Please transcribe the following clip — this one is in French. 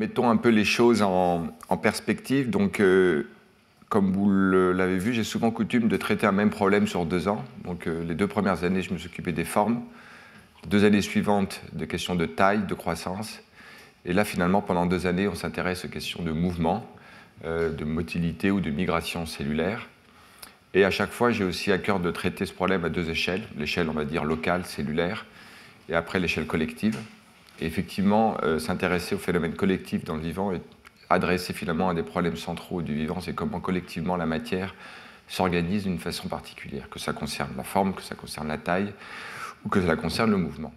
mettons un peu les choses en perspective. Donc, comme vous l'avez vu, j'ai souvent coutume de traiter un même problème sur 2 ans. Donc, les 2 premières années, je me suis occupé des formes. Les 2 années suivantes, de questions de taille, de croissance. Et là, finalement, pendant 2 années, on s'intéresse aux questions de mouvement, de motilité ou de migration cellulaire. Et à chaque fois, j'ai aussi à cœur de traiter ce problème à 2 échelles. L'échelle, on va dire, locale, cellulaire, et après l'échelle collective. Et effectivement, s'intéresser aux phénomènes collectifs dans le vivant et adresser finalement à des problèmes centraux du vivant, c'est comment collectivement la matière s'organise d'une façon particulière, que ça concerne la forme, que ça concerne la taille, ou que ça concerne le mouvement.